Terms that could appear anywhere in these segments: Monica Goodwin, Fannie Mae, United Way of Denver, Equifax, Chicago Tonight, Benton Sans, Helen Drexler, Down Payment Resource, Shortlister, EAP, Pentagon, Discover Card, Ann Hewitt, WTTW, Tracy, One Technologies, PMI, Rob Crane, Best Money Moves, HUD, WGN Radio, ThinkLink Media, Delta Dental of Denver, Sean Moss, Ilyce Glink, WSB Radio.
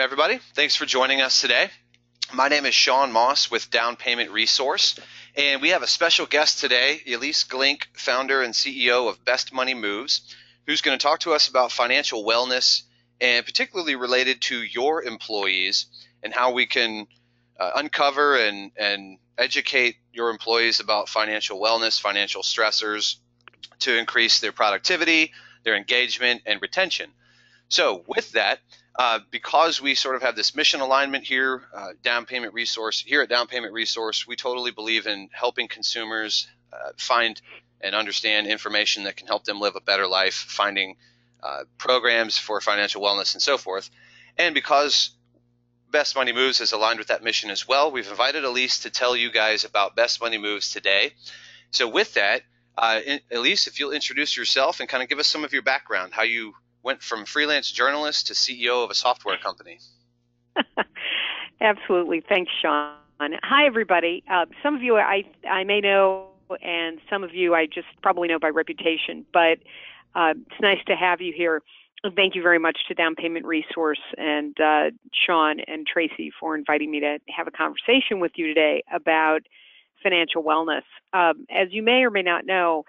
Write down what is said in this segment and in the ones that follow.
welcome everybody. Thanks for joining us today. My name is Sean Moss with Down Payment Resource, and we have a special guest today, Ilyce Glink, founder and CEO of Best Money Moves, who's going to talk to us about financial wellness and particularly related to your employees and how we can uncover and educate your employees about financial wellness, financial stressors to increase their productivity, their engagement, and retention. So with that, because we sort of have this mission alignment here, here at Down Payment Resource, we totally believe in helping consumers find and understand information that can help them live a better life, finding programs for financial wellness and so forth. And because Best Money Moves is aligned with that mission as well, we've invited Ilyce to tell you guys about Best Money Moves today. So with that, Ilyce, if you'll introduce yourself and kind of give us some of your background, how you went from freelance journalist to CEO of a software company. Absolutely. Thanks, Sean. Hi, everybody. Some of you I may know, and some of you I just probably know by reputation, but it's nice to have you here. Thank you very much to Down Payment Resource and Sean and Tracy for inviting me to have a conversation with you today about financial wellness. As you may or may not know,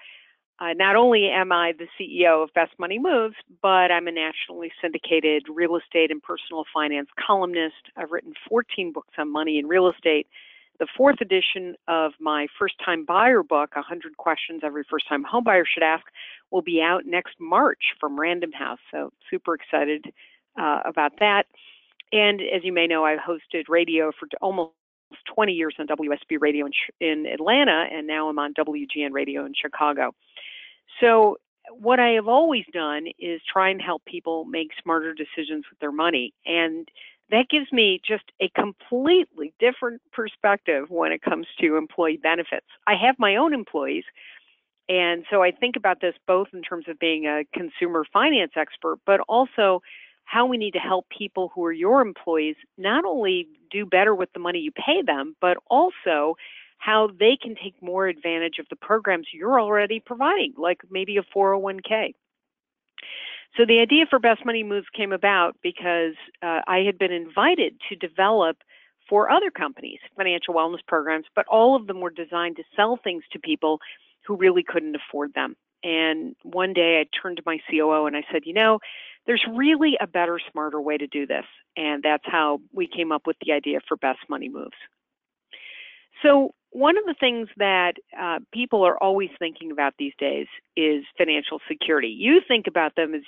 not only am I the CEO of Best Money Moves, but I'm a nationally syndicated real estate and personal finance columnist. I've written 14 books on money and real estate. The fourth edition of my first-time buyer book, 100 Questions Every First-Time Homebuyer Should Ask, will be out next March from Random House, so super excited about that. And as you may know, I've hosted radio for almost 20 years on WSB Radio in Atlanta, and now I'm on WGN Radio in Chicago. So what I have always done is try and help people make smarter decisions with their money. And that gives me just a completely different perspective when it comes to employee benefits. I have my own employees, and so I think about this both in terms of being a consumer finance expert, but also how we need to help people who are your employees not only do better with the money you pay them, but also how they can take more advantage of the programs you're already providing, like maybe a 401k. So the idea for Best Money Moves came about because I had been invited to develop for other companies financial wellness programs, but all of them were designed to sell things to people who really couldn't afford them. And one day I turned to my COO and I said, you know, there's really a better, smarter way to do this. And that's how we came up with the idea for Best Money Moves. So one of the things that people are always thinking about these days is financial security. You think about them as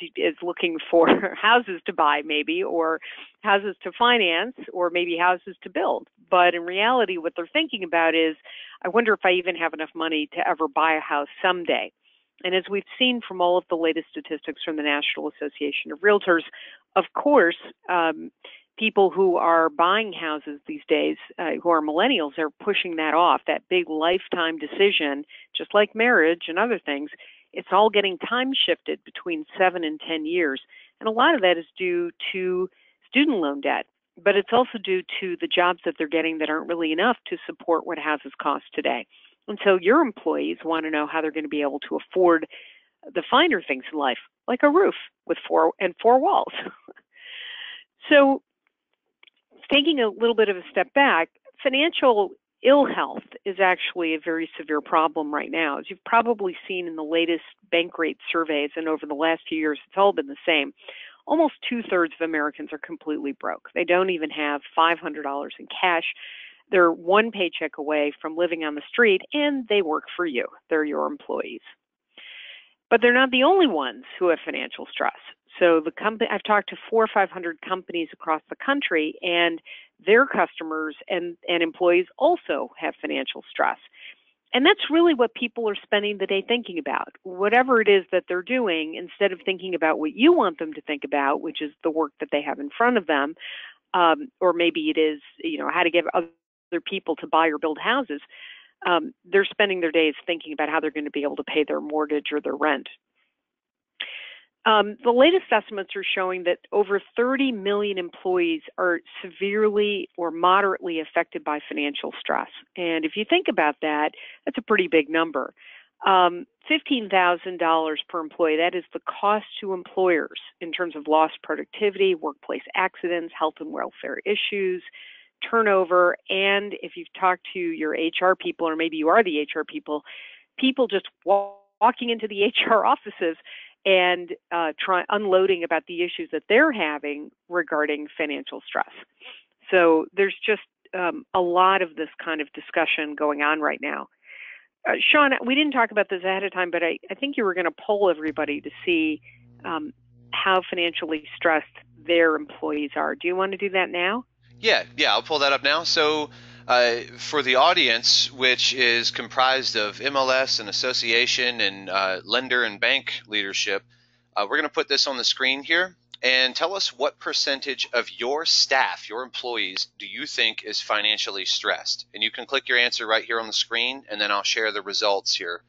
looking for houses to buy maybe, or houses to finance, or maybe houses to build. But in reality, what they're thinking about is, I wonder if I even have enough money to ever buy a house someday. And as we've seen from all of the latest statistics from the National Association of Realtors, of course, people who are buying houses these days, who are millennials, are pushing that off, that big lifetime decision, just like marriage and other things. It's all getting time shifted between 7 and 10 years. And a lot of that is due to student loan debt, but it's also due to the jobs that they're getting that aren't really enough to support what houses cost today. And so your employees want to know how they're going to be able to afford the finer things in life, like a roof with four walls. So taking a little bit of a step back, financial ill health is actually a very severe problem right now. As you've probably seen in the latest bank rate surveys, and over the last few years, it's all been the same. Almost 2/3 of Americans are completely broke. They don't even have $500 in cash. They're one paycheck away from living on the street, and they work for you. They're your employees. But they're not the only ones who have financial stress. So the company, I've talked to 400 or 500 companies across the country, and their customers and employees also have financial stress. And that's really what people are spending the day thinking about. Whatever it is that they're doing, instead of thinking about what you want them to think about, which is the work that they have in front of them, or maybe it is, you know, how to give other people to buy or build houses, they're spending their days thinking about how they're going to be able to pay their mortgage or their rent. The latest estimates are showing that over 30 million employees are severely or moderately affected by financial stress. And if you think about that, that's a pretty big number. $15,000 per employee. That is the cost to employers in terms of lost productivity, workplace accidents, health and welfare issues, turnover. And if you've talked to your HR people, or maybe you are the HR people, people just walking into the HR offices and unloading about the issues that they're having regarding financial stress. So there's just a lot of this kind of discussion going on right now. Sean, we didn't talk about this ahead of time, but I think you were going to poll everybody to see how financially stressed their employees are. Do you want to do that now? Yeah, I'll pull that up now. So for the audience, which is comprised of MLS and association and lender and bank leadership, we're going to put this on the screen here. And tell us, what percentage of your staff, your employees, do you think is financially stressed? And you can click your answer right here on the screen, and then I'll share the results here.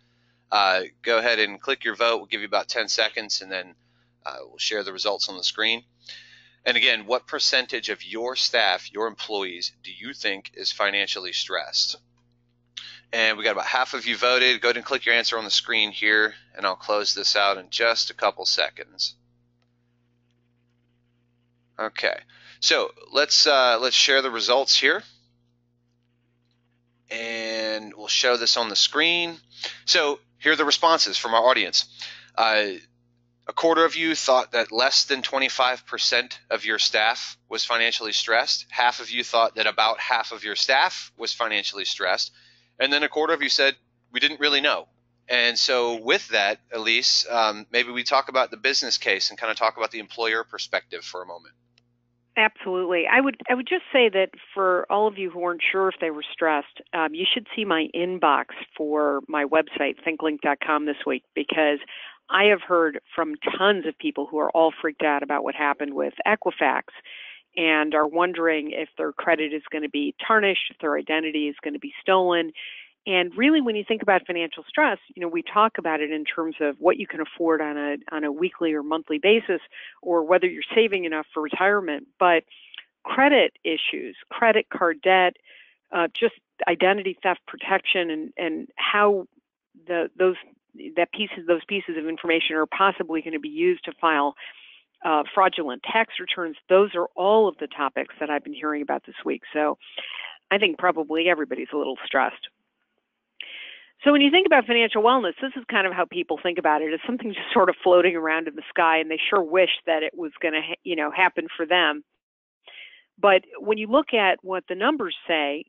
Go ahead and click your vote. We'll give you about 10 seconds, and then we'll share the results on the screen. And again, what percentage of your staff, your employees, do you think is financially stressed? And we got about half of you voted. Go ahead and click your answer on the screen here, and I'll close this out in just a couple seconds. Okay, so let's share the results here, and we'll show this on the screen. So here are the responses from our audience. A quarter of you thought that less than 25% of your staff was financially stressed. Half of you thought that about half of your staff was financially stressed, and then a quarter of you said we didn't really know. And so with that, Ilyce, maybe we talk about the business case and kind of talk about the employer perspective for a moment. Absolutely. I would just say that for all of you who weren't sure if they were stressed, you should see my inbox for my website, thinklink.com, this week, because I have heard from tons of people who are all freaked out about what happened with Equifax and are wondering if their credit is going to be tarnished, if their identity is going to be stolen. And really, when you think about financial stress, you know, we talk about it in terms of what you can afford on a weekly or monthly basis, or whether you're saving enough for retirement. But credit issues, credit card debt, just identity theft protection, and how those pieces of information are possibly going to be used to file fraudulent tax returns. Those are all of the topics that I've been hearing about this week. So I think probably everybody's a little stressed. So when you think about financial wellness, this is kind of how people think about it. It's something just sort of floating around in the sky, and they sure wish that it was going to, happen for them. But when you look at what the numbers say,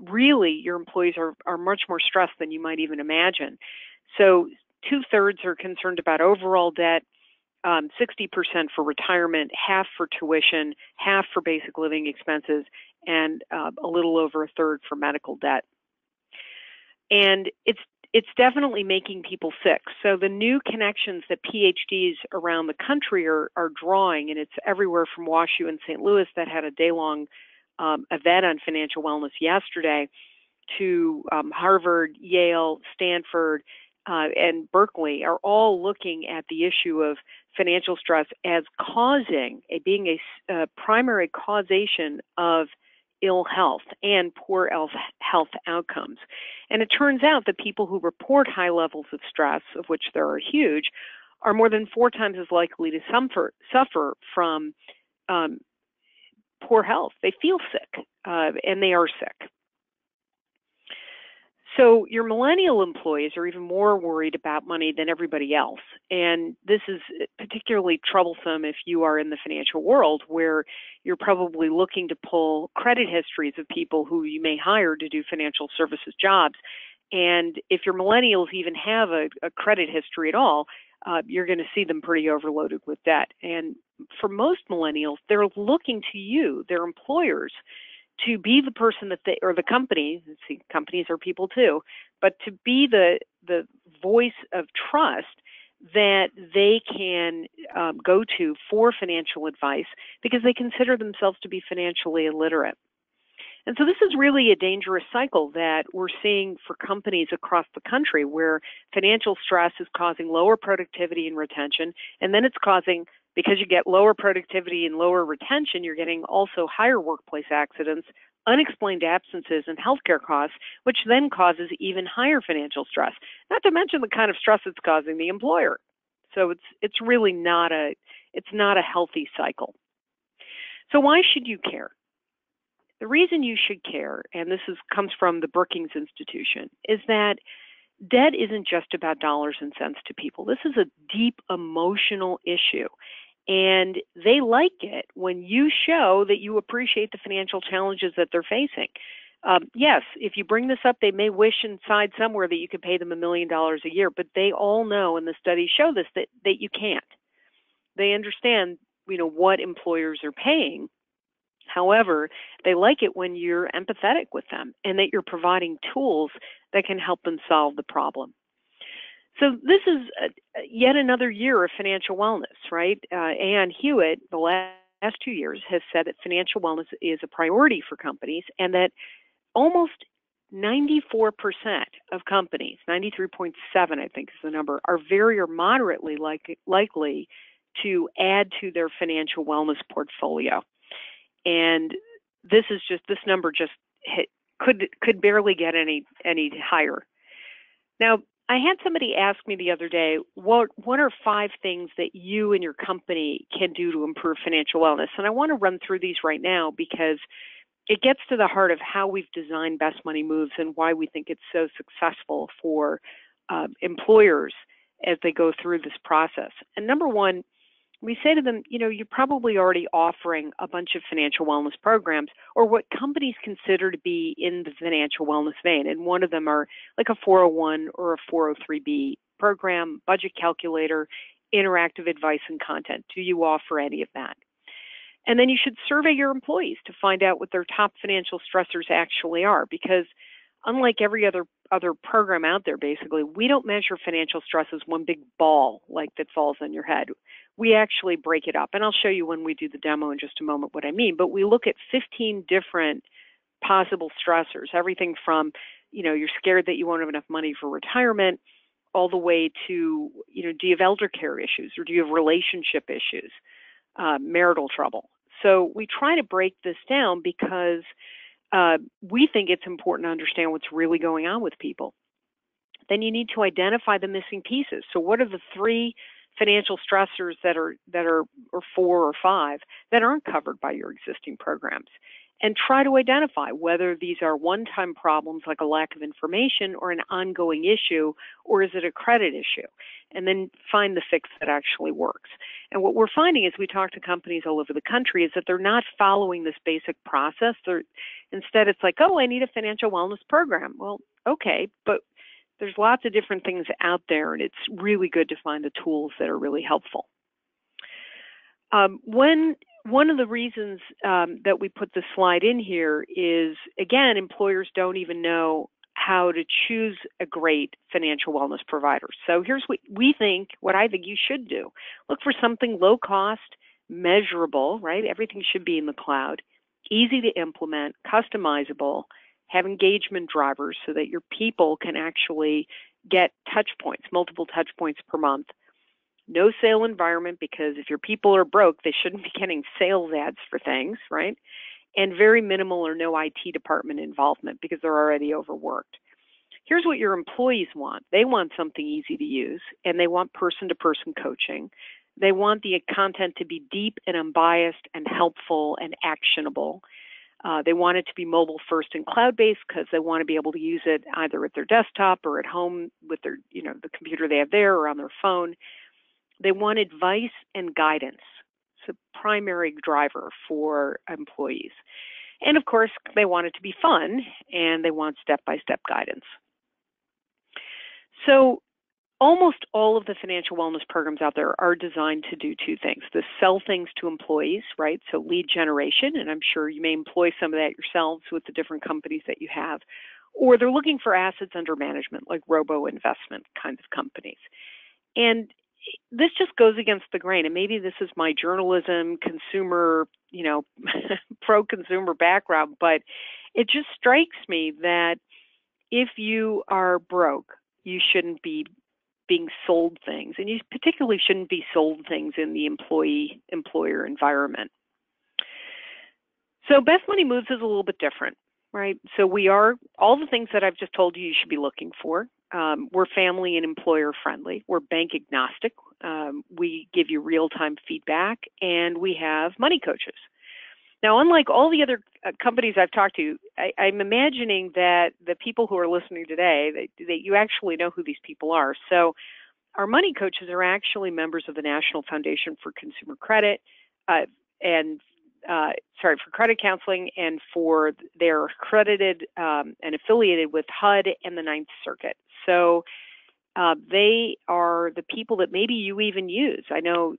really your employees are much more stressed than you might even imagine. So 2/3 are concerned about overall debt, 60% for retirement, half for tuition, half for basic living expenses, and a little over 1/3 for medical debt. And it's definitely making people sick. So the new connections that PhDs around the country are drawing, and it's everywhere from WashU and St. Louis that had a day-long event on financial wellness yesterday, to Harvard, Yale, Stanford, and Berkeley, are all looking at the issue of financial stress as causing, being a primary causation of ill health and poor health outcomes. And it turns out that people who report high levels of stress, of which there are huge, are more than 4 times as likely to suffer from poor health. They feel sick, and they are sick. So your millennial employees are even more worried about money than everybody else. And this is particularly troublesome if you are in the financial world, where you're probably looking to pull credit histories of people who you may hire to do financial services jobs. And if your millennials even have a credit history at all, you're going to see them pretty overloaded with debt. And for most millennials, they're looking to you, their employers, to be the person that they, or the company — see, companies are people too — but to be the voice of trust that they can go to for financial advice, because they consider themselves to be financially illiterate. And so this is really a dangerous cycle that we're seeing for companies across the country, where financial stress is causing lower productivity and retention, and then it's causing — because you get lower productivity and lower retention, you're getting also higher workplace accidents, unexplained absences, and healthcare costs, which then causes even higher financial stress, not to mention the kind of stress it's causing the employer. So it's really not a healthy cycle. So why should you care? The reason you should care, and this comes from the Brookings Institution, is that debt isn't just about dollars and cents to people. This is a deep emotional issue, and they like it when you show that you appreciate the financial challenges that they're facing. Yes, if you bring this up, they may wish inside somewhere that you could pay them $1 million a year, but they all know, and the studies show this, that you can't. They understand, what employers are paying. However, they like it when you're empathetic with them and that you're providing tools that can help them solve the problem. So this is yet another year of financial wellness, right? Ann Hewitt, the last 2 years, has said that financial wellness is a priority for companies and that almost 94% of companies, 93.7 I think is the number, are very or moderately likely to add to their financial wellness portfolio. And this number could barely get any higher. Now, I had somebody ask me the other day, what are 5 things that you and your company can do to improve financial wellness? And I want to run through these right now because it gets to the heart of how we've designed Best Money Moves and why we think it's so successful for employers as they go through this process. And number one, we say to them, you're probably already offering a bunch of financial wellness programs or what companies consider to be in the financial wellness vein. And one of them are like a 401 or a 403B program, budget calculator, interactive advice and content. Do you offer any of that? And then you should survey your employees to find out what their top financial stressors actually are, because unlike every other program out there, basically, we don't measure financial stress as one big ball that falls on your head. We actually break it up. And I'll show you when we do the demo in just a moment what I mean. But we look at 15 different possible stressors, everything from, you're scared that you won't have enough money for retirement, all the way to, do you have elder care issues or do you have relationship issues, marital trouble? So we try to break this down because we think it's important to understand what's really going on with people. Then you need to identify the missing pieces. So what are the 3 financial stressors or 4 or 5 that aren't covered by your existing programs? And try to identify whether these are one-time problems like a lack of information or an ongoing issue, or is it a credit issue? And then find the fix that actually works. And what we're finding as we talk to companies all over the country is that they're not following this basic process. Instead, it's like, I need a financial wellness program. Well, okay, but there's lots of different things out there, and it's really good to find the tools that are really helpful. One of the reasons that we put the slide in here is, again, employers don't even know how to choose a great financial wellness provider. So here's what I think you should do. Look for something low cost, measurable, right? Everything should be in the cloud, easy to implement, customizable, have engagement drivers so that your people can actually get touch points, multiple touch points per month. No sale environment, because if your people are broke, they shouldn't be getting sales ads for things, right? And very minimal or no IT department involvement because they're already overworked. Here's what your employees want. They want something easy to use, and they want person-to-person coaching. They want the content to be deep and unbiased and helpful and actionable. They want it to be mobile first and cloud-based because they want to be able to use it either at their desktop or at home with their, the computer they have there or on their phone. They want advice and guidance. It's a primary driver for employees. And of course, they want it to be fun, and they want step-by-step guidance. So almost all of the financial wellness programs out there are designed to do 2 things. To sell things to employees, right? So lead generation, and I'm sure you may employ some of that yourselves with the different companies that you have. Or they're looking for assets under management, like robo-investment kinds of companies. And this just goes against the grain, and maybe this is my journalism, consumer, pro-consumer background, but it just strikes me that if you are broke, you shouldn't be being sold things, and you particularly shouldn't be sold things in the employee-employer environment. So Best Money Moves is a little bit different, right? So we are all the things that I've just told you should be looking for. We're family and employer friendly. We're bank agnostic. We give you real-time feedback, and we have money coaches. Now, unlike all the other companies I've talked to, I'm imagining that the people who are listening today, that you actually know who these people are. So our money coaches are actually members of the National Foundation for Consumer Credit for credit counseling, and they're accredited and affiliated with HUD and the Ninth Circuit. So they are the people that maybe you even use. I know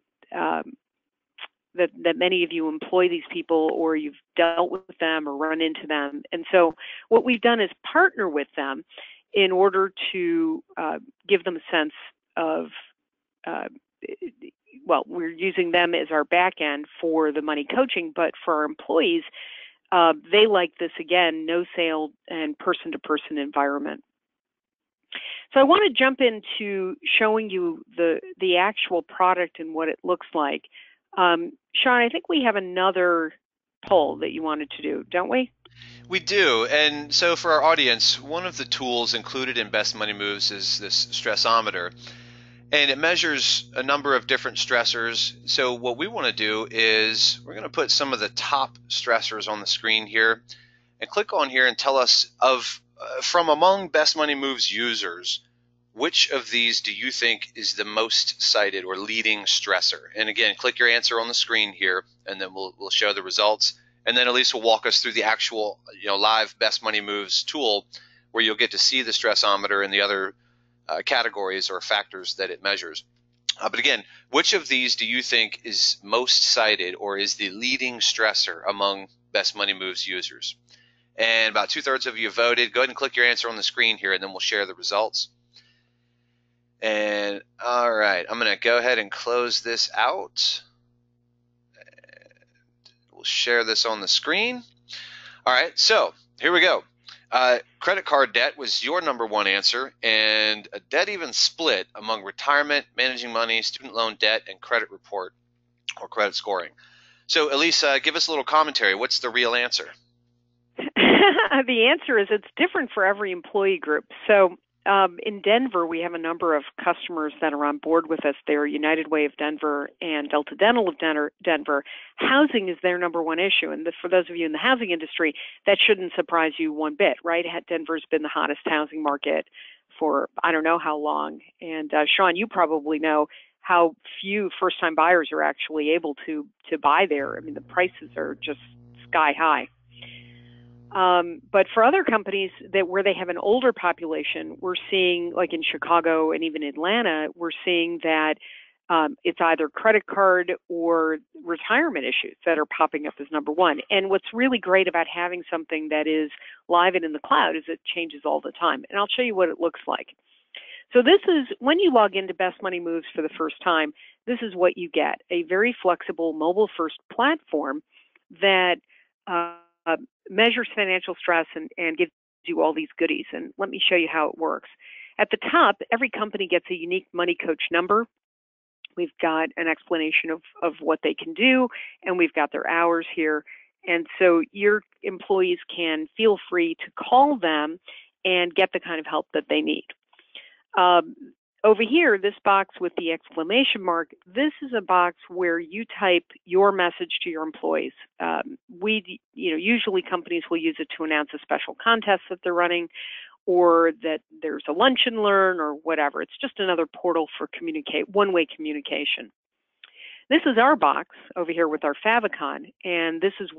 that many of you employ these people, or you've dealt with them or run into them. And so what we've done is partner with them in order to give them a sense of, we're using them as our back end for the money coaching, but for our employees, they like this, again, no sale and person-to-person environment. So I want to jump into showing you the actual product and what it looks like. Sean, I think we have another poll that you wanted to do, don't we? We do. And so for our audience, one of the tools included in Best Money Moves is this stressometer. And it measures a number of different stressors. So what we want to do is we're going to put some of the top stressors on the screen here and click on here and tell us from among Best Money Moves users, which of these do you think is the most cited or leading stressor? And again, click your answer on the screen here, and then we'll show the results. And then Ilyce will walk us through the actual live Best Money Moves tool, where you'll get to see the stressometer and the other categories or factors that it measures. But again, which of these do you think is most cited or is the leading stressor among Best Money Moves users? And about 2/3 of you voted. Go ahead and click your answer on the screen here, and then we'll share the results. And all right, I'm going to go ahead and close this out. We'll share this on the screen. All right, so here we go. Credit card debt was your number one answer, and a debt even split among retirement, managing money, student loan debt, and credit report or credit scoring. So Ilyce, give us a little commentary. What's the real answer? The answer is it's different for every employee group. So in Denver, we have a number of customers that are on board with us. They're United Way of Denver and Delta Dental of Denver. Housing is their number one issue. And for those of you in the housing industry, that shouldn't surprise you one bit, right? Denver's been the hottest housing market for I don't know how long. And Sean, you probably know how few first-time buyers are actually able to buy there. I mean, the prices are just sky high. But for other companies where they have an older population, we're seeing, like in Chicago and even Atlanta, we're seeing that it's either credit card or retirement issues that are popping up as number one. And what's really great about having something that is live and in the cloud is it changes all the time. And I'll show you what it looks like. So this is when you log into Best Money Moves for the first time, this is what you get, a very flexible mobile-first platform that measures financial stress and gives you all these goodies. And let me show you how it works. At the top, every company gets a unique money coach number. We've got an explanation of what they can do, and we've got their hours here. And so your employees can feel free to call them and get the kind of help that they need. Over here, this box with the exclamation mark, this is a box where you type your message to your employees. Usually companies will use it to announce a special contest that they're running, or that there's a lunch and learn or whatever. It's just another portal for one-way communication. This is our box over here with our favicon, and this is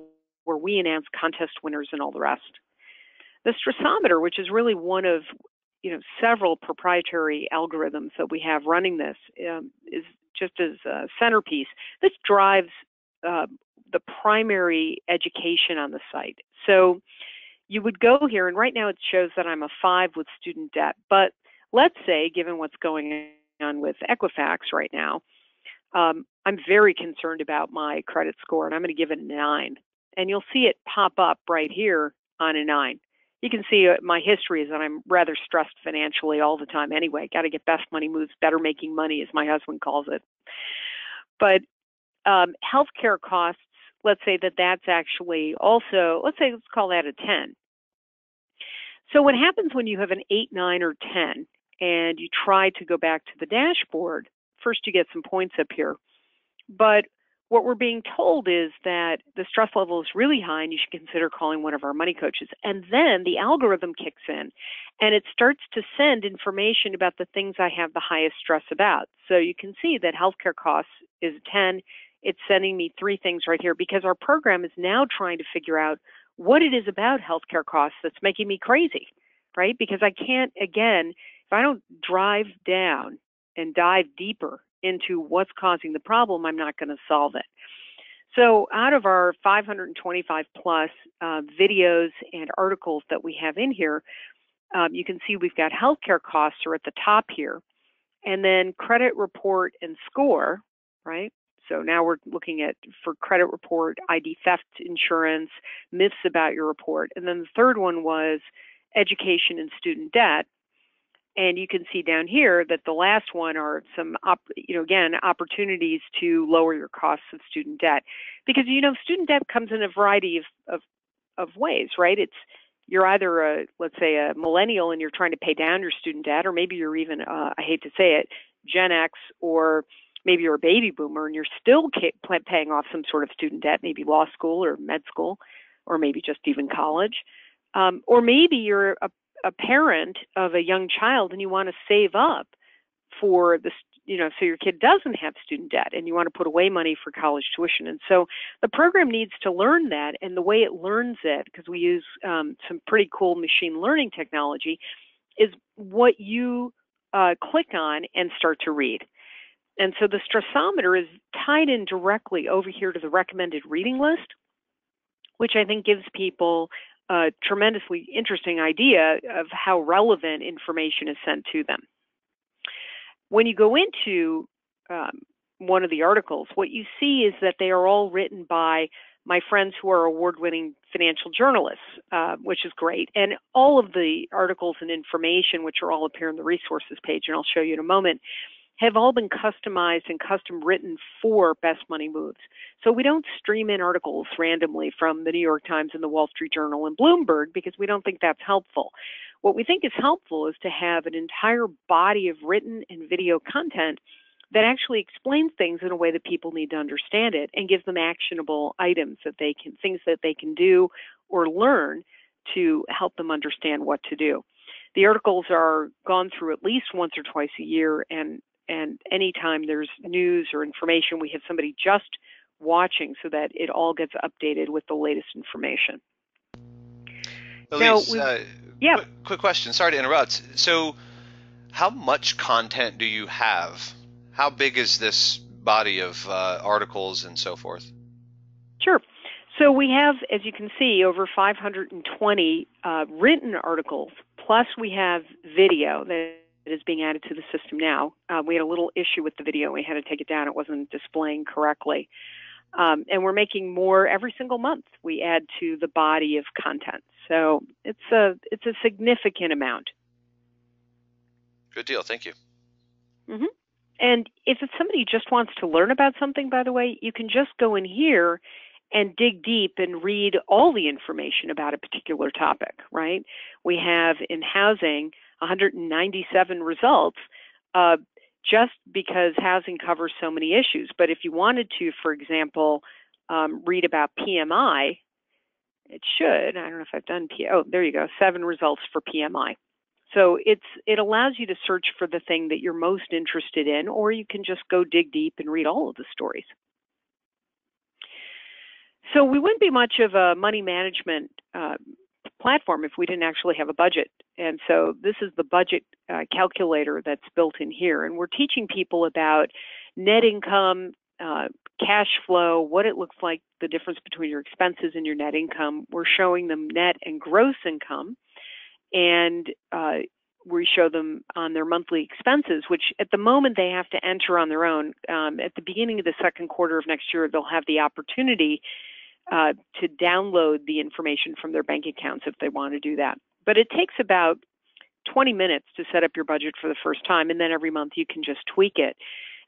where we announce contest winners and all the rest. The stressometer, which is really one of several proprietary algorithms that we have running this is just as a centerpiece. This drives the primary education on the site. So you would go here, and right now it shows that I'm a 5 with student debt. But let's say, given what's going on with Equifax right now, I'm very concerned about my credit score, and I'm going to give it a 9. And you'll see it pop up right here on a 9. You can see my history is that I'm rather stressed financially all the time anyway. Got to get Best Money Moves, better making money, as my husband calls it. But healthcare costs, let's say that that's actually also, let's call that a 10. So what happens when you have an 8, 9, or 10, and you try to go back to the dashboard, first you get some points up here. But what we're being told is that the stress level is really high and you should consider calling one of our money coaches. And then the algorithm kicks in and it starts to send information about the things I have the highest stress about. So you can see that healthcare costs is 10. It's sending me three things right here because our program is now trying to figure out what it is about healthcare costs that's making me crazy, right? Because I can't, again, if I don't drive down and dive deeper into what's causing the problem, I'm not going to solve it. So out of our 525 plus videos and articles that we have in here, you can see we've got healthcare costs are at the top here, and then credit report and score, right? So now we're looking at for credit report, ID theft insurance, myths about your report. And then the third one was education and student debt. And you can see down here that the last one are some, again, opportunities to lower your costs of student debt. Because, you know, student debt comes in a variety of ways, right? It's you're either, let's say, a millennial and you're trying to pay down your student debt, or maybe you're even, I hate to say it, Gen X, or maybe you're a baby boomer and you're still paying off some sort of student debt, maybe law school or med school, or maybe just even college. Or maybe you're a parent of a young child and you want to save up for this, you know, so your kid doesn't have student debt and you want to put away money for college tuition. And so the program needs to learn that, and the way it learns it, because we use some pretty cool machine learning technology, is what you click on and start to read. And so the stressometer is tied in directly over here to the recommended reading list, which I think gives people a tremendously interesting idea of how relevant information is sent to them. When you go into one of the articles, what you see is that they are all written by my friends who are award-winning financial journalists, which is great. And all of the articles and information, which are all up here on the resources page, and I'll show you in a moment, have all been customized and custom written for Best Money Moves. So we don't stream in articles randomly from the New York Times and the Wall Street Journal and Bloomberg, because we don't think that's helpful. What we think is helpful is to have an entire body of written and video content that actually explains things in a way that people need to understand it and gives them actionable items that they can, things that they can do or learn to help them understand what to do. The articles are gone through at least once or twice a year, and anytime there's news or information, we have somebody just watching so that it all gets updated with the latest information. Ilyce, quick question. Sorry to interrupt. So how much content do you have? How big is this body of articles and so forth? Sure. So we have, as you can see, over 520 written articles, plus we have video that is being added to the system now. We had a little issue with the video. We had to take it down. It wasn't displaying correctly. And we're making more every single month. We add to the body of content. So it's a significant amount. Good deal. Thank you. Mm-hmm. And if it's somebody who just wants to learn about something, by the way, you can just go in here and dig deep and read all the information about a particular topic, right? We have in housing 197 results just because housing covers so many issues. But if you wanted to, for example, read about PMI, it should. I don't know if I've done oh, there you go, 7 results for PMI. So it allows you to search for the thing that you're most interested in, or you can just go dig deep and read all of the stories. So we wouldn't be much of a money management platform if we didn't actually have a budget. And so this is the budget calculator that's built in here. And we're teaching people about net income, cash flow, what it looks like, the difference between your expenses and your net income. We're showing them net and gross income. And we show them on their monthly expenses, which at the moment they have to enter on their own. At the beginning of the second quarter of next year, they'll have the opportunity to download the information from their bank accounts if they want to do that. But it takes about 20 minutes to set up your budget for the first time, and then every month you can just tweak it.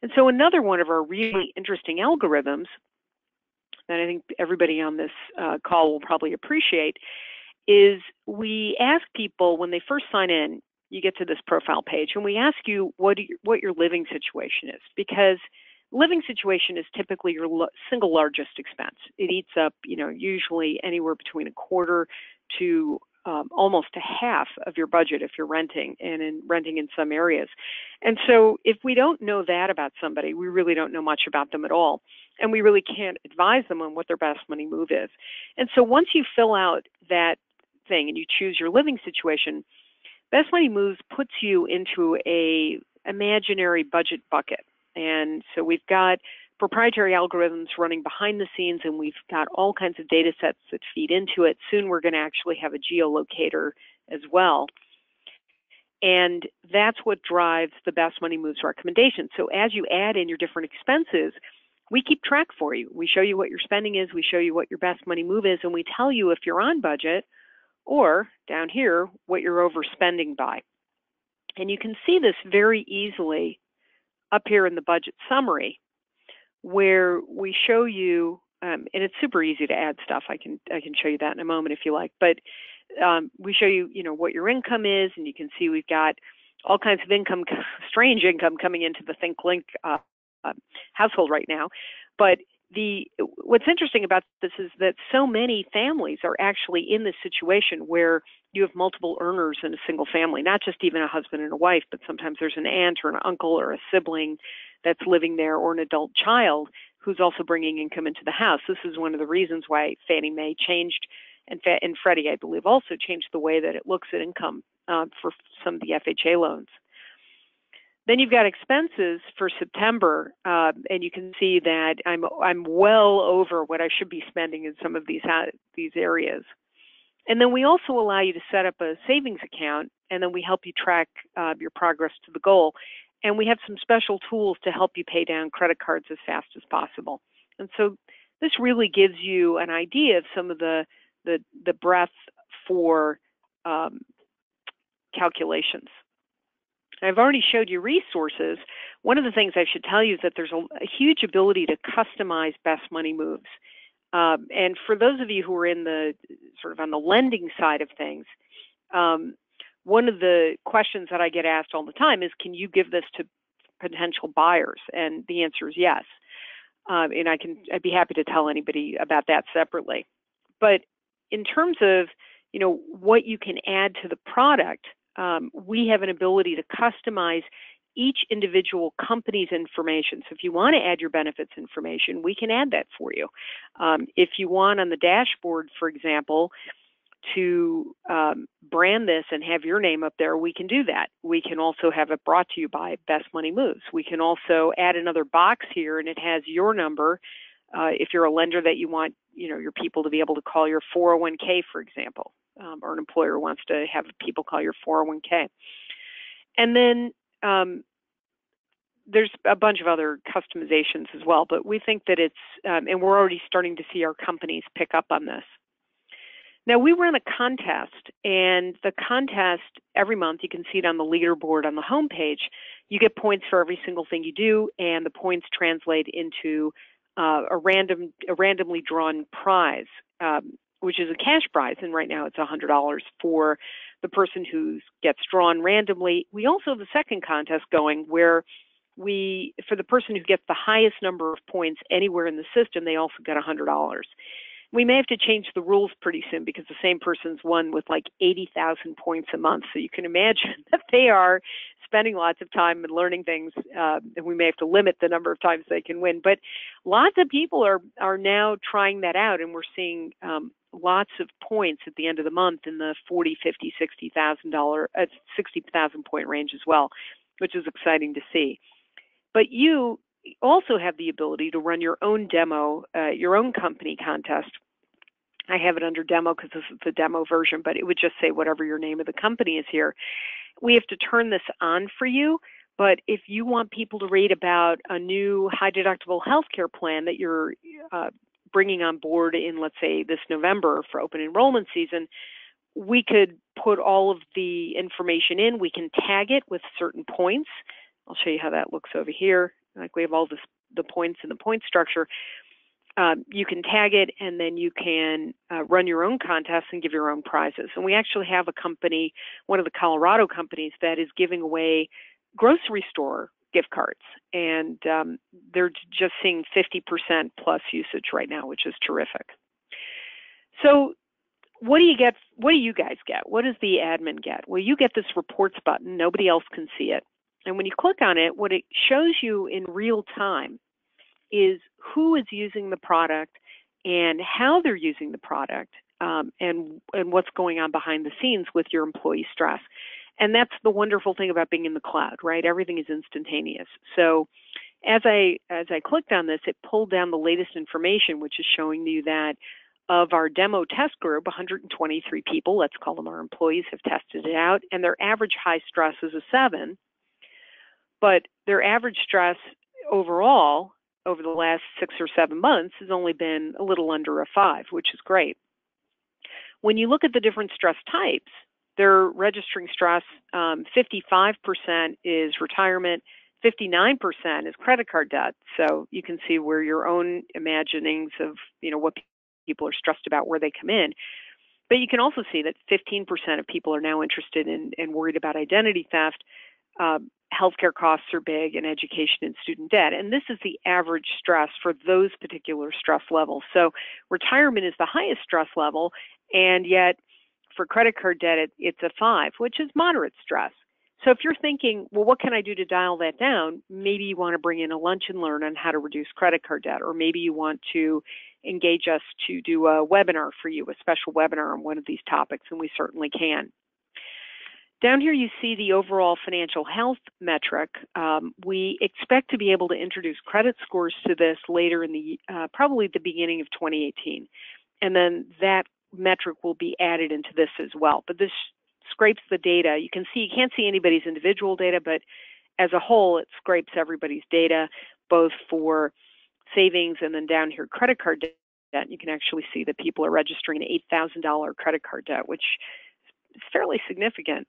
And so another one of our really interesting algorithms that I think everybody on this call will probably appreciate, is we ask people when they first sign in, you get to this profile page, and we ask you what your living situation is, because living situation is typically your single largest expense. It eats up, you know, usually anywhere between a quarter to almost a half of your budget if you're renting, and in renting in some areas. And so if we don't know that about somebody, we really don't know much about them at all. And we really can't advise them on what their best money move is. And so once you fill out that thing and you choose your living situation, Best Money Moves puts you into a imaginary budget bucket. And so we've got proprietary algorithms running behind the scenes, and we've got all kinds of data sets that feed into it. Soon we're going to actually have a geolocator as well. And that's what drives the Best Money Moves recommendations. So as you add in your different expenses, we keep track for you. We show you what your spending is, we show you what your best money move is, and we tell you if you're on budget or, down here, what you're overspending by. And you can see this very easily up here in the budget summary, where we show you, and it's super easy to add stuff. I can show you that in a moment if you like. But we show you, you know, what your income is, and you can see we've got all kinds of income, strange income coming into the ThinkLink household right now. But what's interesting about this is that so many families are actually in this situation where you have multiple earners in a single family, not just even a husband and a wife, but sometimes there's an aunt or an uncle or a sibling that's living there, or an adult child who's also bringing income into the house. This is one of the reasons why Fannie Mae changed, and Freddie, I believe, also changed the way that it looks at income for some of the FHA loans. Then you've got expenses for September, and you can see that I'm well over what I should be spending in some of these areas. And then we also allow you to set up a savings account, and then we help you track your progress to the goal. And we have some special tools to help you pay down credit cards as fast as possible. And so this really gives you an idea of some of the breadth for calculations. I've already showed you resources. One of the things I should tell you is that there's a huge ability to customize Best Money Moves. And for those of you who are in the sort of on the lending side of things, one of the questions that I get asked all the time is, can you give this to potential buyers? And the answer is yes. And I'd be happy to tell anybody about that separately. But in terms of, you know, what you can add to the product, we have an ability to customize each individual company's information. So if you want to add your benefits information, we can add that for you. If you want on the dashboard, for example, to brand this and have your name up there, we can do that. We can also have it brought to you by Best Money Moves. We can also add another box here, and it has your number. If you're a lender that you want, you know, your people to be able to call your 401k, for example, or an employer wants to have people call your 401k. And then there's a bunch of other customizations as well, but we think that it's, and we're already starting to see our companies pick up on this. Now, we run a contest, and the contest every month, you can see it on the leaderboard on the homepage. You get points for every single thing you do, and the points translate into a randomly drawn prize, which is a cash prize, and right now it's $100 for the person who gets drawn randomly. We also have a second contest going where for the person who gets the highest number of points anywhere in the system, they also get $100. We may have to change the rules pretty soon because the same person's won with like 80,000 points a month. So you can imagine that they are spending lots of time and learning things, and we may have to limit the number of times they can win. But lots of people are now trying that out, and we're seeing lots of points at the end of the month in the $60,000 point range as well, which is exciting to see. But you also have the ability to run your own demo, your own company contest. I have it under demo because this is the demo version, but it would just say whatever your name of the company is here. We have to turn this on for you, but if you want people to read about a new high deductible healthcare plan that you're bringing on board in, let's say, this November for open enrollment season, we could put all of the information in. We can tag it with certain points. I'll show you how that looks over here. Like we have all the points in the point structure. you can tag it, and then you can run your own contests and give your own prizes. And we actually have a company, one of the Colorado companies, that is giving away grocery store gift cards, and they're just seeing 50% plus usage right now, which is terrific. So what do you get? What do you guys get? What does the admin get? Well, you get this reports button. Nobody else can see it. And when you click on it, what it shows you in real time is who is using the product and how they're using the product, and what's going on behind the scenes with your employee stress. And that's the wonderful thing about being in the cloud, right? Everything is instantaneous. So as I clicked on this, it pulled down the latest information, which is showing you that of our demo test group, 123 people, let's call them our employees, have tested it out, and their average high stress is a 7, but their average stress overall over the last 6 or 7 months has only been a little under a 5, which is great. When you look at the different stress types, they're registering stress, 55% is retirement, 59% is credit card debt. So you can see where your own imaginings of, you know, what people are stressed about, where they come in. But you can also see that 15% of people are now interested in and worried about identity theft. Healthcare costs are big, and education and student debt. And this is the average stress for those particular stress levels. So retirement is the highest stress level, and yet for credit card debt, it's a 5, which is moderate stress. So if you're thinking, well, what can I do to dial that down? Maybe you want to bring in a lunch and learn on how to reduce credit card debt, or maybe you want to engage us to do a webinar for you, a special webinar on one of these topics, and we certainly can. Down here, you see the overall financial health metric. We expect to be able to introduce credit scores to this later in the, probably the beginning of 2018. And then that metric will be added into this as well. But this scrapes the data. You can see, you can't see anybody's individual data, but as a whole, it scrapes everybody's data, both for savings and then down here, credit card debt. You can actually see that people are registering an $8,000 credit card debt, which is fairly significant.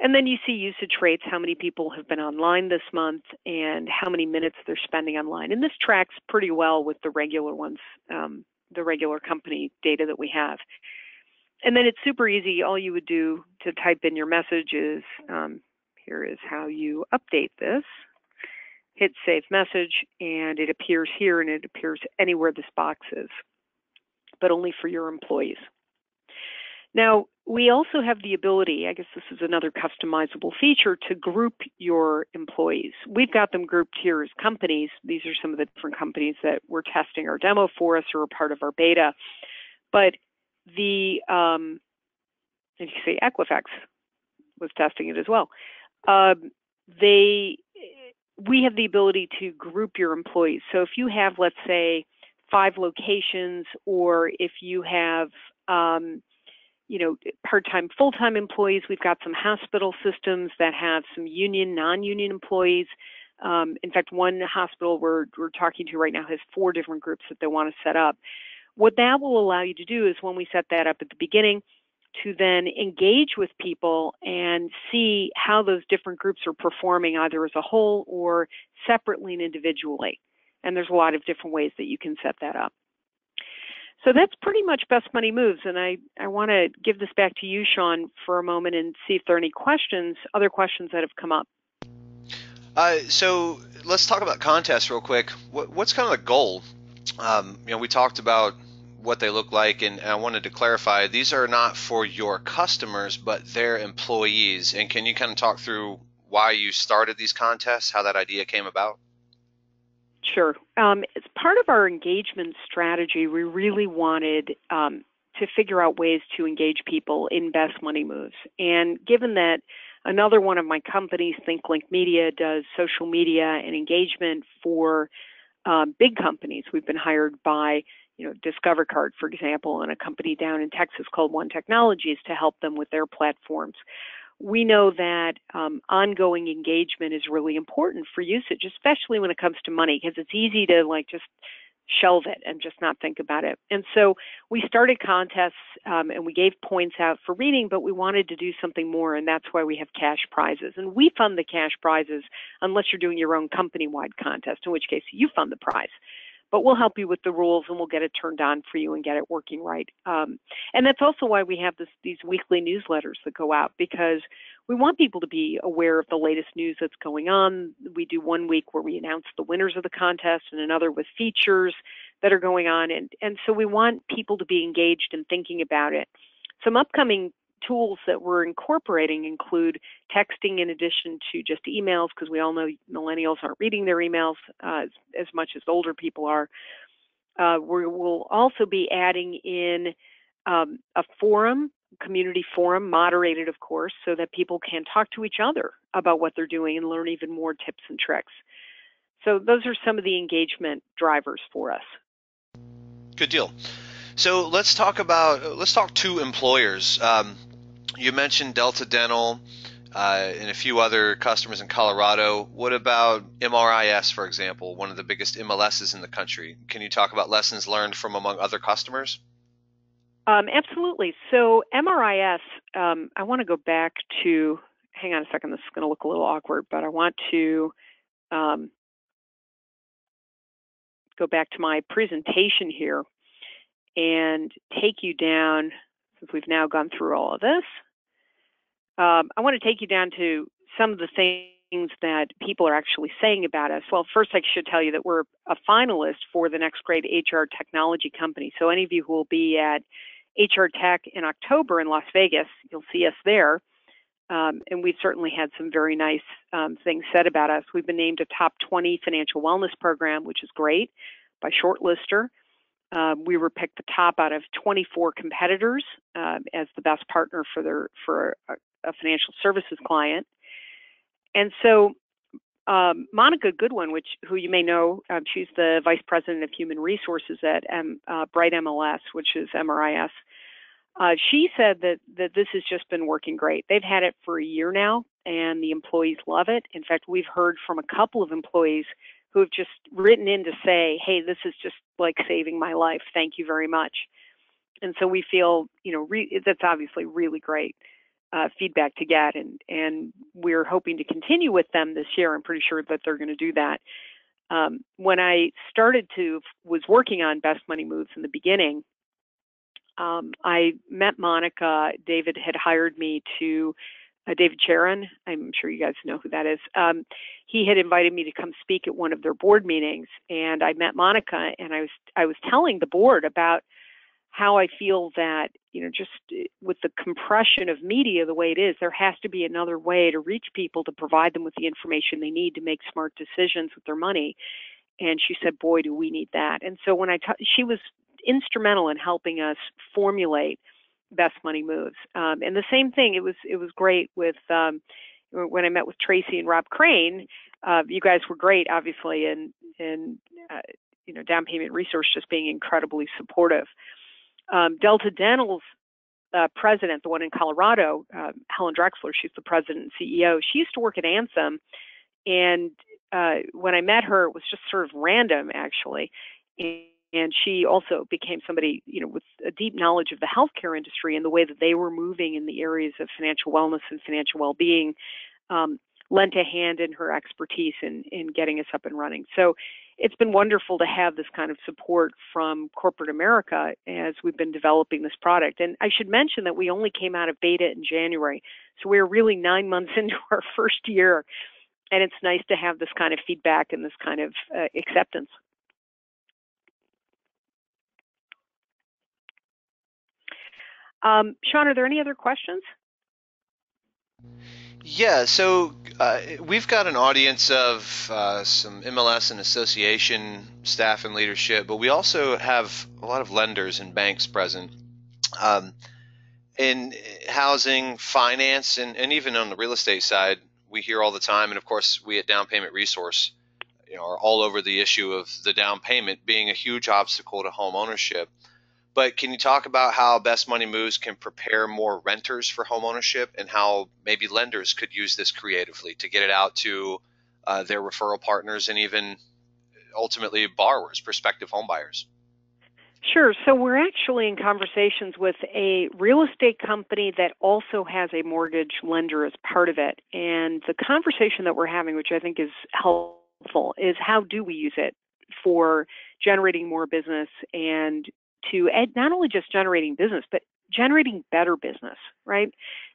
And then you see usage rates, how many people have been online this month and how many minutes they're spending online. And this tracks pretty well with the regular ones, the regular company data that we have. And then it's super easy. All you would do to type in your message is, here is how you update this. Hit save message, and it appears here, and it appears anywhere this box is, but only for your employees. Now, we also have the ability, I guess this is another customizable feature, to group your employees. We've got them grouped here as companies. These are some of the different companies that were testing our demo for us or are part of our beta. But the, if you say Equifax was testing it as well. We have the ability to group your employees. So if you have, let's say, 5 locations, or if you have, you know, part-time, full-time employees. We've got some hospital systems that have some union, non-union employees. In fact, one hospital we're talking to right now has 4 different groups that they want to set up. What that will allow you to do is, when we set that up at the beginning, to then engage with people and see how those different groups are performing, either as a whole or separately and individually. And there's a lot of different ways that you can set that up. So that's pretty much Best Money Moves, and I want to give this back to you, Sean, for a moment and see if there are any questions, other questions that have come up. So let's talk about contests real quick. What's kind of the goal? You know, we talked about what they look like, and I wanted to clarify, these are not for your customers, but their employees. And can you kind of talk through why you started these contests, how that idea came about? Sure. As part of our engagement strategy, we really wanted to figure out ways to engage people in Best Money Moves. And given that another one of my companies, ThinkLink Media, does social media and engagement for big companies, we've been hired by, you know, Discover Card, for example, and a company down in Texas called One Technologies to help them with their platforms. We know that ongoing engagement is really important for usage, especially when it comes to money, because it's easy to like just shelve it and just not think about it. And so we started contests and we gave points out for reading, but we wanted to do something more, and that's why we have cash prizes. And we fund the cash prizes unless you're doing your own company-wide contest, in which case you fund the prize. but we'll help you with the rules and we'll get it turned on for you and get it working right. And that's also why we have these weekly newsletters that go out, because we want people to be aware of the latest news that's going on. We do one week where we announce the winners of the contest and another with features that are going on. And so we want people to be engaged and thinking about it. Some upcoming tools that we're incorporating include texting in addition to just emails, because we all know millennials aren't reading their emails as much as older people are. We will also be adding in a forum, community forum, moderated, of course, so that people can talk to each other about what they're doing and learn even more tips and tricks. So those are some of the engagement drivers for us. Good deal. So let's talk to employers. You mentioned Delta Dental and a few other customers in Colorado. What about MRIS, for example, one of the biggest MLSs in the country? Can you talk about lessons learned from among other customers? Absolutely. So MRIS, I want to go back to, hang on a second, this is going to look a little awkward, but I want to go back to my presentation here and take you down, since we've now gone through all of this, I want to take you down to some of the things that people are actually saying about us. Well, first I should tell you that we're a finalist for the next great HR technology company. So any of you who will be at HR Tech in October in Las Vegas, you'll see us there. And we've certainly had some very nice things said about us. We've been named a top 20 financial wellness program, which is great, by Shortlister. We were picked the top out of 24 competitors as the best partner for a financial services client. And so Monica Goodwin, who you may know, she's the vice president of human resources at Bright MLS, which is MRIS. She said that this has just been working great. They've had it for a year now, and the employees love it. In fact, we've heard from a couple of employees who have just written in to say, hey, this is just like saving my life. Thank you very much. And so we feel, that's obviously really great feedback to get. And we're hoping to continue with them this year. I'm pretty sure that they're going to do that. When I was working on Best Money Moves in the beginning, I met Monica. David had hired me to David Sharon, I'm sure you guys know who that is. He had invited me to come speak at one of their board meetings, and I met Monica, and I was telling the board about how I feel that, just with the compression of media the way it is, there has to be another way to reach people, to provide them with the information they need to make smart decisions with their money. And she said, boy, do we need that. And so she was instrumental in helping us formulate Best Money Moves. And the same thing, it was great with when I met with Tracy and Rob Crane. You guys were great, obviously, and Down Payment Resource just being incredibly supportive. Delta Dental's president, the one in Colorado, Helen Drexler, she's the president and CEO. She used to work at Anthem, and when I met her, it was just sort of random, actually. And she also became somebody, with a deep knowledge of the healthcare industry and the way that they were moving in the areas of financial wellness and financial well-being, lent a hand in her expertise in getting us up and running. So it's been wonderful to have this kind of support from corporate America as we've been developing this product. And I should mention that we only came out of beta in January, so we're really 9 months into our first year. And it's nice to have this kind of feedback and this kind of acceptance. Sean, are there any other questions? Yeah, so we've got an audience of some MLS and association staff and leadership, but we also have a lot of lenders and banks present in housing, finance, and even on the real estate side. We hear all the time, and of course, we at Down Payment Resource are all over the issue of the down payment being a huge obstacle to home ownership. But can you talk about how Best Money Moves can prepare more renters for homeownership, and how maybe lenders could use this creatively to get it out to their referral partners and even ultimately borrowers, prospective homebuyers? Sure. So we're actually in conversations with a real estate company that also has a mortgage lender as part of it. And the conversation that we're having, which I think is helpful, is how do we use it for generating more business and to not only just generating business, but generating better business, right?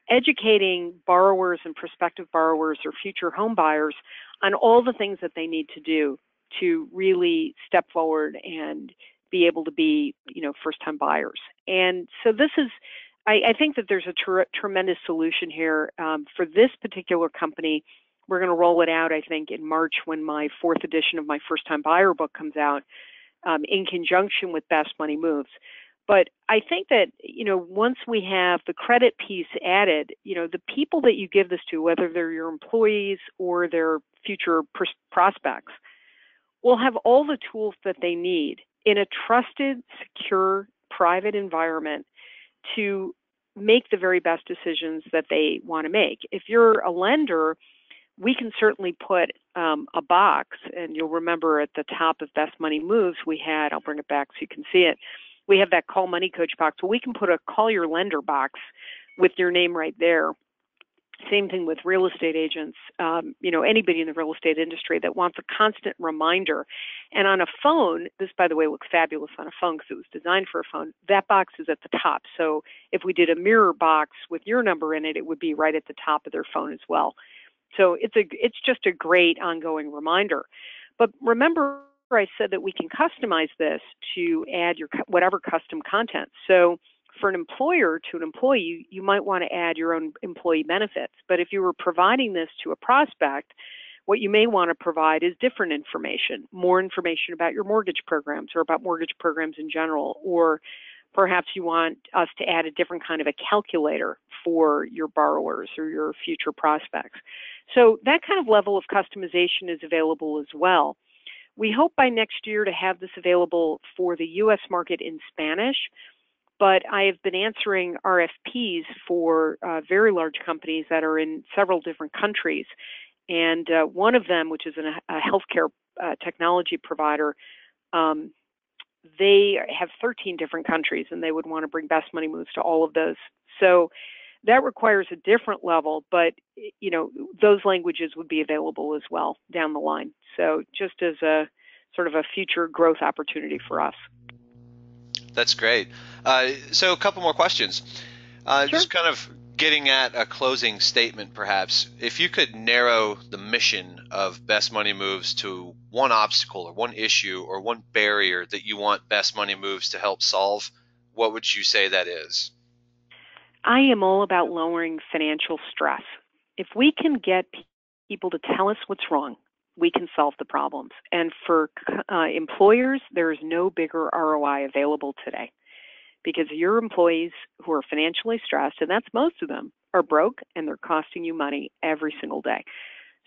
Educating borrowers and prospective borrowers or future home buyers on all the things that they need to do to really step forward and be able to be, you know, first-time buyers. And so this is, I think that there's a tremendous solution here for this particular company. We're going to roll it out, I think, in March when my fourth edition of my first-time buyer book comes out in conjunction with Best Money Moves. But I think that, you know, once we have the credit piece added, you know, the people that you give this to, whether they're your employees or their future prospects, will have all the tools that they need in a trusted, secure, private environment to make the very best decisions that they want to make. If you're a lender, we can certainly put a box, and you'll remember at the top of Best Money Moves, we had, I'll bring it back so you can see it, we have that Call Money Coach box. Well, we can put a Call Your Lender box with your name right there. Same thing with real estate agents, you know, anybody in the real estate industry that wants a constant reminder. And on a phone, this, by the way, looks fabulous on a phone because it was designed for a phone, that box is at the top. So if we did a mirror box with your number in it, it would be right at the top of their phone as well. So it's just a great ongoing reminder. But remember, I said that we can customize this to add your whatever custom content. So for an employer to an employee, you might want to add your own employee benefits. But if you were providing this to a prospect, what you may want to provide is different information, more information about your mortgage programs or about mortgage programs in general, or perhaps you want us to add a different kind of a calculator for your borrowers or your future prospects. So that kind of level of customization is available as well. We hope by next year to have this available for the U.S. market in Spanish, but I have been answering RFPs for very large companies that are in several different countries. And one of them, which is a healthcare technology provider, they have 13 different countries, and they would want to bring Best Money Moves to all of those. So that requires a different level, but, you know, those languages would be available as well down the line. So just as a sort of a future growth opportunity for us. That's great. So a couple more questions. Sure. Just kind of getting at a closing statement, perhaps. If you could narrow the mission of Best Money Moves to one obstacle or one issue or one barrier that you want Best Money Moves to help solve, what would you say that is? I am all about lowering financial stress. If we can get people to tell us what's wrong, we can solve the problems. And for employers, there is no bigger ROI available today, because your employees who are financially stressed, and that's most of them, are broke and they're costing you money every single day.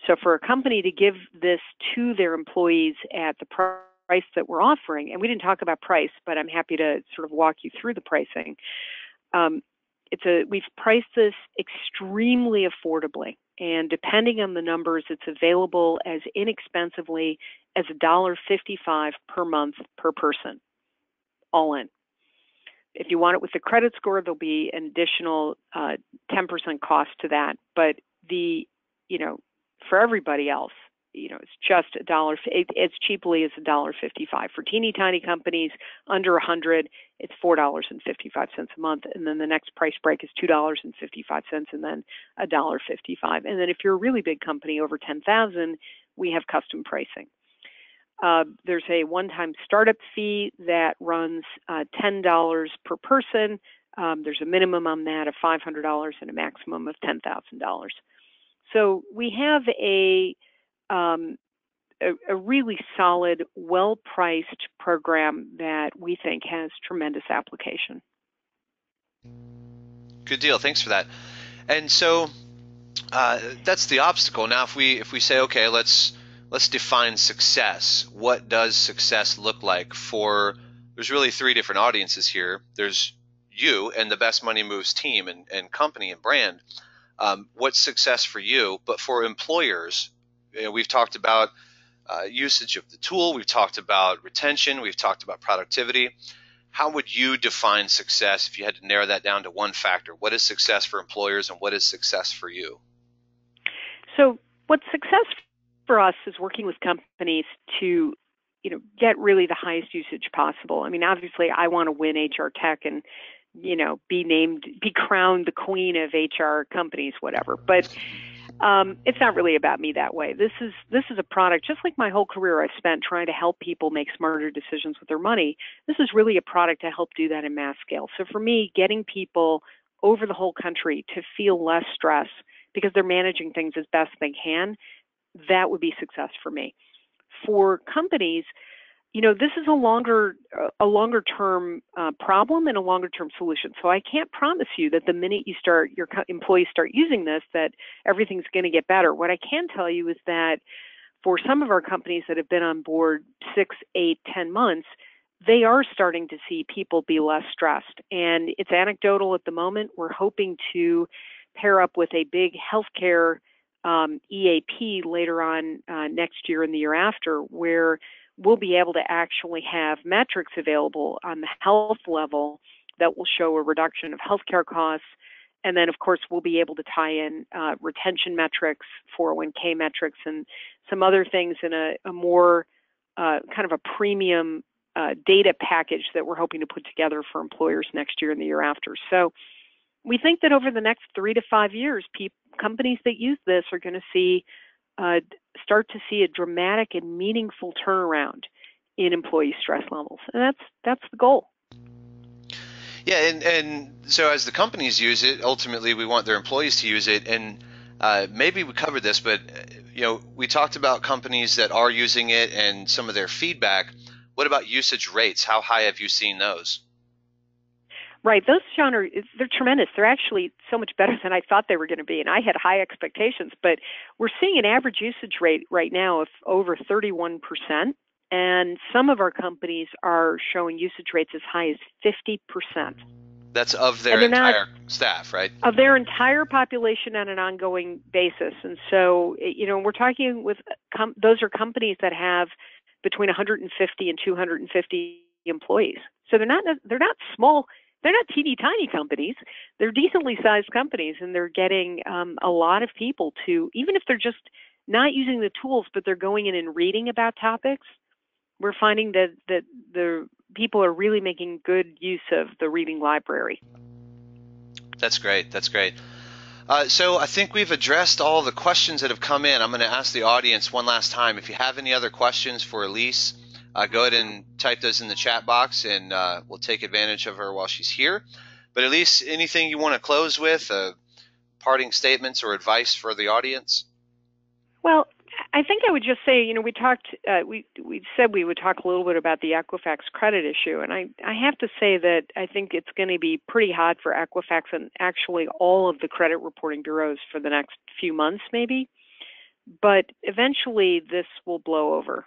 So for a company to give this to their employees at the price that we're offering, and we didn't talk about price, but I'm happy to sort of walk you through the pricing. We've priced this extremely affordably, and depending on the numbers, it's available as inexpensively as $1.55 per month per person, all in. If you want it with the credit score, there'll be an additional 10% cost to that. But for everybody else, you know, it's just $1. As cheaply as $1.55 for teeny tiny companies under 100. It's $4.55 a month, and then the next price break is $2.55, and then $1.55. And then if you're a really big company over 10,000, we have custom pricing. There's a one-time startup fee that runs $10 per person. There's a minimum on that of $500 and a maximum of $10,000. So we have a really solid, well-priced program that we think has tremendous application. Good deal. Thanks for that. And so that's the obstacle. Now, if we say, okay, let's define success. What does success look like for, there's really three different audiences here. There's you and the Best Money Moves team and company and brand. What's success for you? But for employers, you know, we've talked about usage of the tool. We've talked about retention. We've talked about productivity. How would you define success if you had to narrow that down to one factor? What is success for employers and what is success for you? So what's success for us is working with companies to get really the highest usage possible. I mean, obviously, I want to win HR tech and, be crowned the queen of HR companies, whatever. But it's not really about me that way. This is a product, just like my whole career I've spent trying to help people make smarter decisions with their money. This is really a product to help do that in mass scale. So for me, getting people over the whole country to feel less stress because they're managing things as best they can, that would be success for me. For companies, this is a longer term problem and a longer term solution. So I can't promise you that the minute you start, your employees start using this, that everything's going to get better. What I can tell you is that for some of our companies that have been on board 6, 8, 10 months, they are starting to see people be less stressed. And it's anecdotal at the moment. We're hoping to pair up with a big healthcare EAP later on next year and the year after, where we'll be able to actually have metrics available on the health level that will show a reduction of healthcare costs. And then, of course, we'll be able to tie in retention metrics, 401k metrics, and some other things in a more kind of a premium data package that we're hoping to put together for employers next year and the year after. So we think that over the next 3 to 5 years, companies that use this are going to see start to see a dramatic and meaningful turnaround in employee stress levels. And that's the goal. Yeah, and so as the companies use it, ultimately we want their employees to use it. And maybe we covered this, but we talked about companies that are using it and some of their feedback. What about usage rates? How high have you seen those? Right. Those, Sean, they're tremendous. They're actually so much better than I thought they were going to be, and I had high expectations. But we're seeing an average usage rate right now of over 31%, and some of our companies are showing usage rates as high as 50%. That's of their entire staff, right? Of their entire population on an ongoing basis. And so, we're talking with those are companies that have between 150 and 250 employees. So they're not small. They're not teeny tiny companies. They're decently sized companies, and they're getting a lot of people to, even if they're just not using the tools, but they're going in and reading about topics, we're finding that the people are really making good use of the reading library. That's great. That's great. So I think we've addressed all the questions that have come in. I'm going to ask the audience one last time. If you have any other questions for Ilyce, go ahead and type those in the chat box, and we'll take advantage of her while she's here. But Ilyce, anything you want to close with, parting statements or advice for the audience? Well, I think I would just say, we said we would talk a little bit about the Equifax credit issue, and I have to say that I think it's going to be pretty hot for Equifax and actually all of the credit reporting bureaus for the next few months maybe, but eventually this will blow over.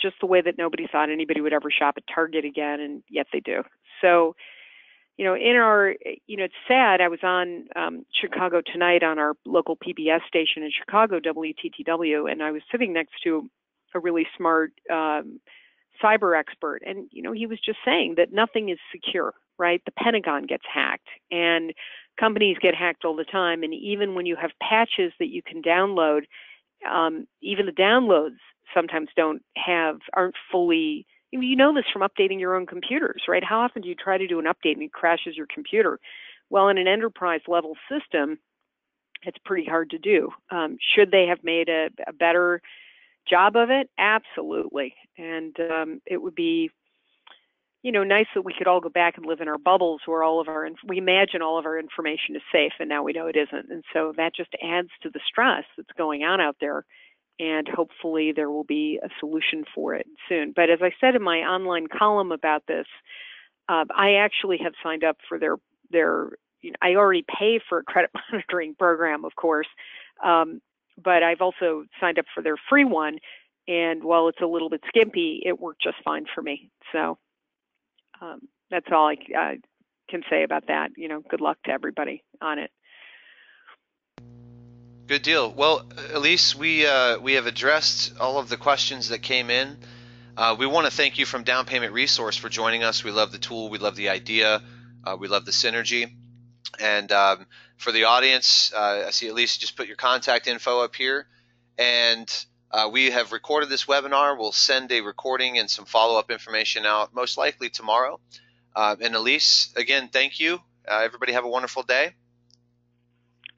Just the way that nobody thought anybody would ever shop at Target again, and yet they do. So, it's sad. I was on Chicago Tonight on our local PBS station in Chicago, WTTW, and I was sitting next to a really smart cyber expert, and he was just saying that nothing is secure, right? The Pentagon gets hacked, and companies get hacked all the time, and even when you have patches that you can download, even the downloads sometimes aren't fully, this from updating your own computers, right? How often do you try to do an update and it crashes your computer? Well, in an enterprise level system, it's pretty hard to do. Should they have made a better job of it? Absolutely. And it would be, nice that we could all go back and live in our bubbles where we imagine all of our information is safe, and now we know it isn't. And so that just adds to the stress that's going on out there. And hopefully there will be a solution for it soon. But as I said in my online column about this, I actually have signed up for their. I already pay for a credit monitoring program, of course, but I've also signed up for their free one. And while it's a little bit skimpy, it worked just fine for me. So that's all I can say about that. Good luck to everybody on it. Good deal. Well, Ilyce, we have addressed all of the questions that came in. We want to thank you from Down Payment Resource for joining us. We love the tool. We love the idea. We love the synergy. And for the audience, I see Ilyce just put your contact info up here. And We have recorded this webinar. We'll send a recording and some follow-up information out most likely tomorrow. And Ilyce, again, thank you. Everybody have a wonderful day.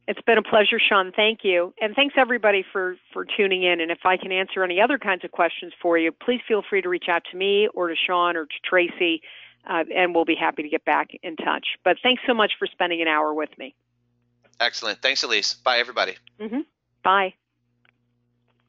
It's been a pleasure, Sean. Thank you. And thanks, everybody, for tuning in. And if I can answer any other kinds of questions for you, please feel free to reach out to me or to Sean or to Tracy, and we'll be happy to get back in touch. But thanks so much for spending an hour with me. Excellent. Thanks, Ilyce. Bye, everybody. Mm-hmm. Bye.